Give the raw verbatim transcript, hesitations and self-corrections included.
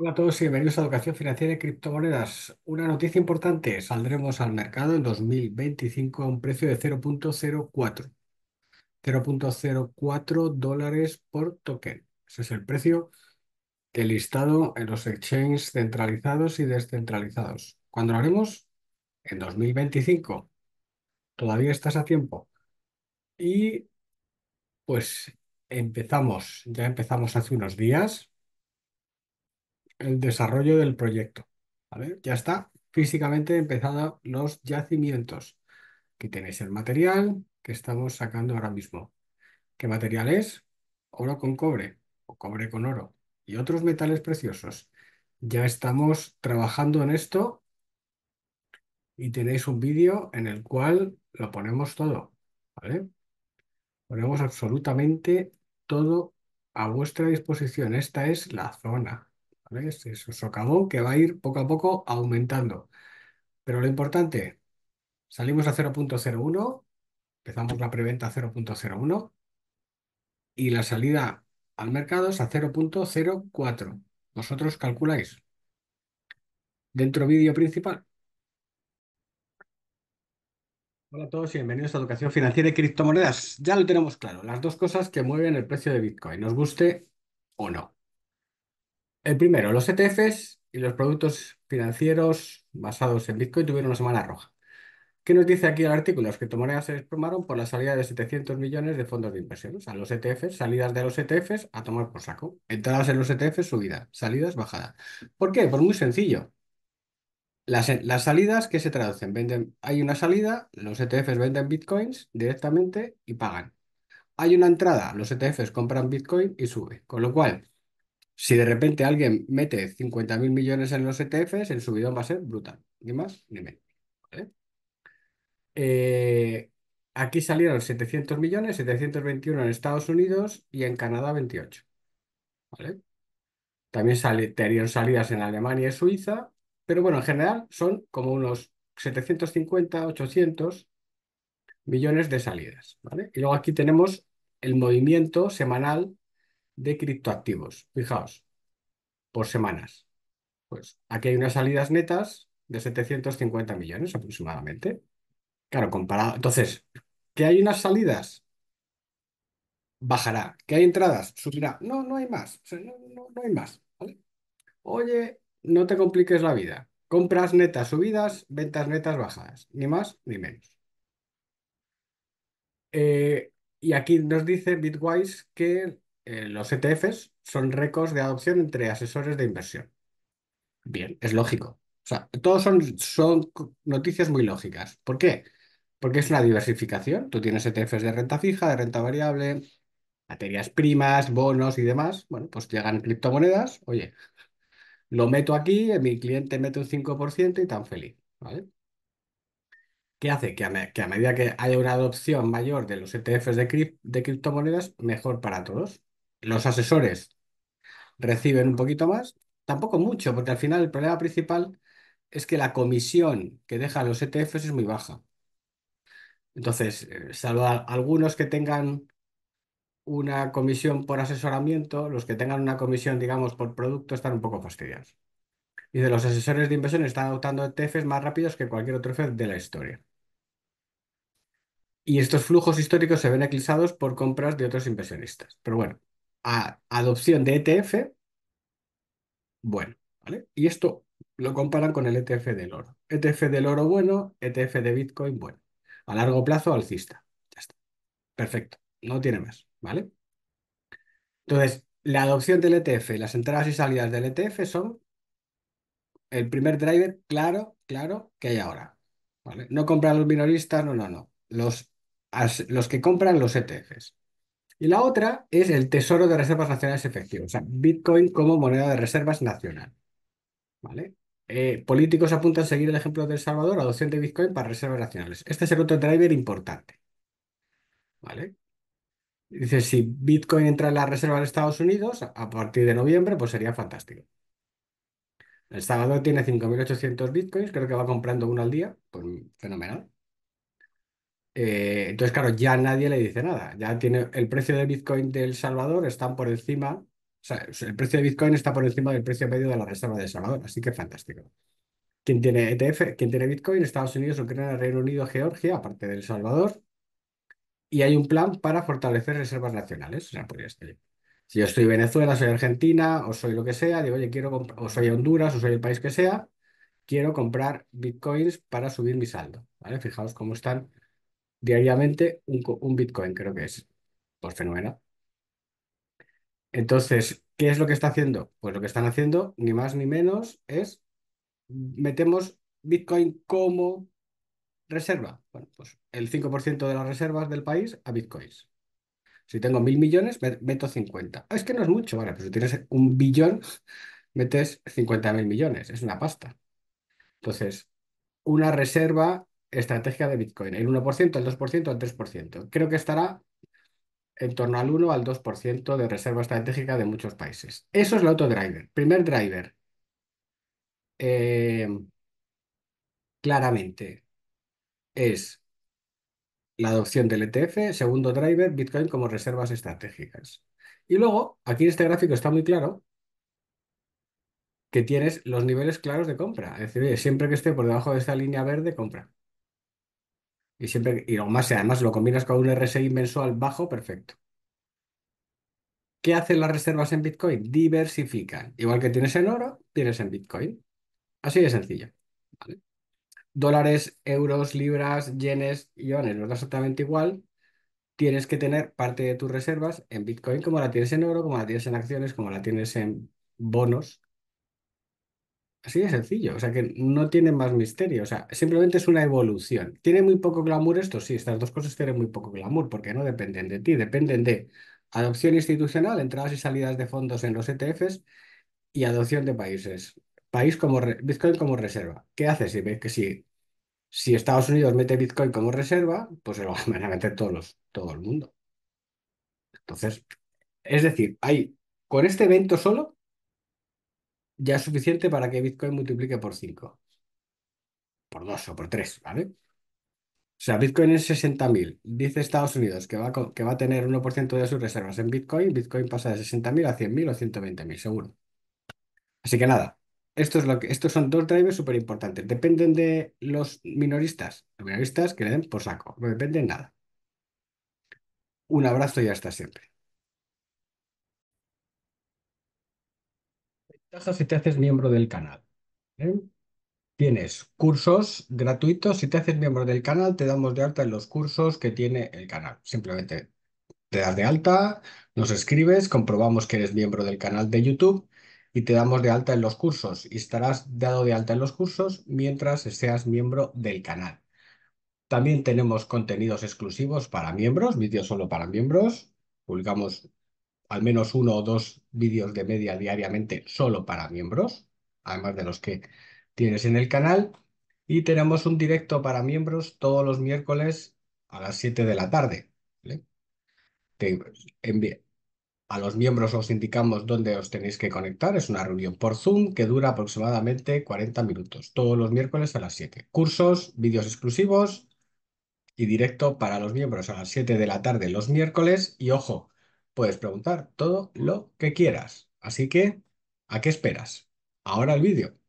Hola a todos y bienvenidos a Educación Financiera y Criptomonedas. Una noticia importante, saldremos al mercado en dos mil veinticinco a un precio de cero punto cero cuatro, cero punto cero cuatro dólares por token. Ese es el precio del listado en los exchanges centralizados y descentralizados. ¿Cuándo lo haremos? En dos mil veinticinco. Todavía estás a tiempo. Y pues empezamos, ya empezamos hace unos días el desarrollo del proyecto. ¿Vale? Ya está físicamente empezado los yacimientos. Aquí tenéis el material que estamos sacando ahora mismo. ¿Qué material es? Oro con cobre o cobre con oro y otros metales preciosos. Ya estamos trabajando en esto y tenéis un vídeo en el cual lo ponemos todo. ¿Vale? Ponemos absolutamente todo a vuestra disposición. Esta es la zona. ¿Vale? Es un socavón que va a ir poco a poco aumentando. Pero lo importante, salimos a cero punto cero uno, empezamos la preventa a cero punto cero uno y la salida al mercado es a cero punto cero cuatro. Vosotros calculáis. Dentro vídeo principal. Hola a todos y bienvenidos a Educación Financiera y Criptomonedas. Ya lo tenemos claro, las dos cosas que mueven el precio de Bitcoin, nos guste o no. El primero, los E T Fs y los productos financieros basados en Bitcoin tuvieron una semana roja. ¿Qué nos dice aquí el artículo? Las criptomonedas se desplomaron por la salida de setecientos millones de fondos de inversión. O sea, los E T Fs, salidas de los E T Fs a tomar por saco. Entradas en los E T Fs, subida. Salidas, bajada. ¿Por qué? Pues muy sencillo. Las, las salidas, ¿qué se traducen? Venden, hay una salida, los E T Fs venden Bitcoins directamente y pagan. Hay una entrada, los E T Fs compran Bitcoin y sube. Con lo cual, si de repente alguien mete cincuenta mil millones en los E T Fs, el subidón va a ser brutal. Ni más ni menos. ¿Vale? Eh, aquí salieron setecientos millones, setecientos veintiuno en Estados Unidos y en Canadá veintiocho. ¿Vale? También salieron salidas en Alemania y Suiza, pero bueno, en general son como unos setecientos cincuenta, ochocientos millones de salidas. ¿Vale? Y luego aquí tenemos el movimiento semanal de criptoactivos. Fijaos, por semanas. Pues aquí hay unas salidas netas de setecientos cincuenta millones aproximadamente. Claro, comparado. Entonces, ¿que hay unas salidas? Bajará. ¿Que hay entradas? Subirá. No, no hay más. O sea, no, no, no hay más. ¿Vale? Oye, no te compliques la vida. Compras netas subidas, ventas netas bajadas. Ni más ni menos. Eh, y aquí nos dice Bitwise que Eh, los E T Fs son récords de adopción entre asesores de inversión. Bien, es lógico. O sea, todos son, son noticias muy lógicas. ¿Por qué? Porque es una diversificación. Tú tienes E T Fs de renta fija, de renta variable, materias primas, bonos y demás. Bueno, pues llegan criptomonedas. Oye, lo meto aquí, mi cliente mete un cinco por ciento y tan feliz. ¿Vale? ¿Qué hace? Que a, me- que a medida que haya una adopción mayor de los E T Fs de, crip- de criptomonedas, mejor para todos. Los asesores reciben un poquito más, tampoco mucho, porque al final el problema principal es que la comisión que dejan los E T Fs es muy baja. Entonces, eh, salvo a- algunos que tengan una comisión por asesoramiento, los que tengan una comisión, digamos, por producto están un poco fastidiados. Y de los asesores de inversión están adoptando E T Fs más rápidos que cualquier otro E T F de la historia. Y estos flujos históricos se ven eclipsados por compras de otros inversionistas. Pero bueno, a adopción de E T F. Bueno, ¿vale? Y esto lo comparan con el E T F del oro. E T F del oro bueno, E T F de Bitcoin bueno. A largo plazo alcista. Ya está. Perfecto. No tiene más, ¿vale? Entonces, la adopción del E T F, las entradas y salidas del E T F son el primer driver claro, claro que hay ahora. ¿Vale? No compran los minoristas, no, no, no. Los, as- los que compran los E T Fs. Y la otra es el Tesoro de Reservas Nacionales Efectivo, o sea, Bitcoin como moneda de reservas nacional. ¿Vale? Eh, políticos apuntan a seguir el ejemplo de El Salvador, adopción de Bitcoin para reservas nacionales. Este es el otro driver importante. ¿Vale? Dice, si Bitcoin entra en la reserva de Estados Unidos a a partir de noviembre, pues sería fantástico. El Salvador tiene cinco mil ochocientos Bitcoins, creo que va comprando uno al día, pues fenomenal. Eh, entonces, claro, ya nadie le dice nada. Ya tiene el precio de Bitcoin de El Salvador, están por encima. sea, el precio de Bitcoin está por encima del precio medio de la reserva de El Salvador, así que fantástico. ¿Quién tiene E T F? ¿Quién tiene Bitcoin? Estados Unidos, Ucrania, Reino Unido, Georgia, aparte de El Salvador. Y hay un plan para fortalecer reservas nacionales. O sea, podría ser. Si yo estoy en Venezuela, soy Argentina, o soy lo que sea, digo, oye, quiero o soy Honduras, o soy el país que sea, quiero comprar bitcoins para subir mi saldo, ¿vale? Fijaos cómo están diariamente un, un bitcoin, creo que es, por fenómeno. Entonces, ¿qué es lo que está haciendo? Pues lo que están haciendo, ni más ni menos, es metemos bitcoin como reserva. Bueno, pues el cinco por ciento de las reservas del país a bitcoins. Si tengo mil millones, meto cincuenta. Ah, es que no es mucho, vale, pero si tienes un billón, metes cincuenta mil millones, es una pasta. Entonces, una reserva estratégica de Bitcoin, el uno por ciento, el dos por ciento, el tres por ciento. Creo que estará en torno al uno al dos por ciento de reserva estratégica de muchos países. Eso es el autodriver. Primer driver. Eh, claramente es la adopción del E T F. Segundo driver, Bitcoin como reservas estratégicas. Y luego, aquí en este gráfico está muy claro que tienes los niveles claros de compra. Es decir, oye, siempre que esté por debajo de esta línea verde, compra. Y siempre y lo más, si además lo combinas con un R S I mensual bajo, perfecto. ¿Qué hacen las reservas en Bitcoin? Diversifican. Igual que tienes en oro, tienes en Bitcoin. Así de sencillo. ¿Vale? Dólares, euros, libras, yenes, iones, no es exactamente igual. Tienes que tener parte de tus reservas en Bitcoin, como la tienes en oro, como la tienes en acciones, como la tienes en bonos. Así de sencillo, o sea que no tiene más misterio, o sea, simplemente es una evolución. ¿Tiene muy poco glamour esto? Sí, estas dos cosas tienen muy poco glamour, porque no dependen de ti, dependen de adopción institucional, entradas y salidas de fondos en los E T Fs y adopción de países. País como re- Bitcoin como reserva. ¿Qué haces? Si ves que si, si Estados Unidos mete Bitcoin como reserva, pues se lo van a meter todos los, todo el mundo. Entonces, es decir, hay, con este evento solo, ya es suficiente para que Bitcoin multiplique por cinco, por dos o por tres, ¿vale? O sea, Bitcoin es sesenta mil. Dice Estados Unidos que va a, que va a tener uno por ciento de sus reservas en Bitcoin. Bitcoin pasa de sesenta mil a cien mil o ciento veinte mil, seguro. Así que nada, esto es lo que, estos son dos drivers súper importantes. Dependen de los minoristas. Los minoristas que le den por saco. No dependen de nada. Un abrazo y hasta siempre. Si te haces miembro del canal, ¿eh? Tienes cursos gratuitos. Si te haces miembro del canal, te damos de alta en los cursos que tiene el canal. Simplemente te das de alta, nos escribes, comprobamos que eres miembro del canal de YouTube y te damos de alta en los cursos. Y estarás dado de alta en los cursos mientras seas miembro del canal. También tenemos contenidos exclusivos para miembros, vídeos solo para miembros. Publicamos al menos uno o dos vídeos de media diariamente solo para miembros, además de los que tienes en el canal. Y tenemos un directo para miembros todos los miércoles a las siete de la tarde, ¿vale? Te envío. A los miembros os indicamos dónde os tenéis que conectar. Es una reunión por Zoom que dura aproximadamente cuarenta minutos, todos los miércoles a las siete. Cursos, vídeos exclusivos y directo para los miembros a las siete de la tarde los miércoles. Y ojo, puedes preguntar todo lo que quieras. Así que, ¿a qué esperas? Ahora el vídeo.